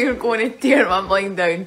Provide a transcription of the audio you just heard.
tear cone and tear one going down.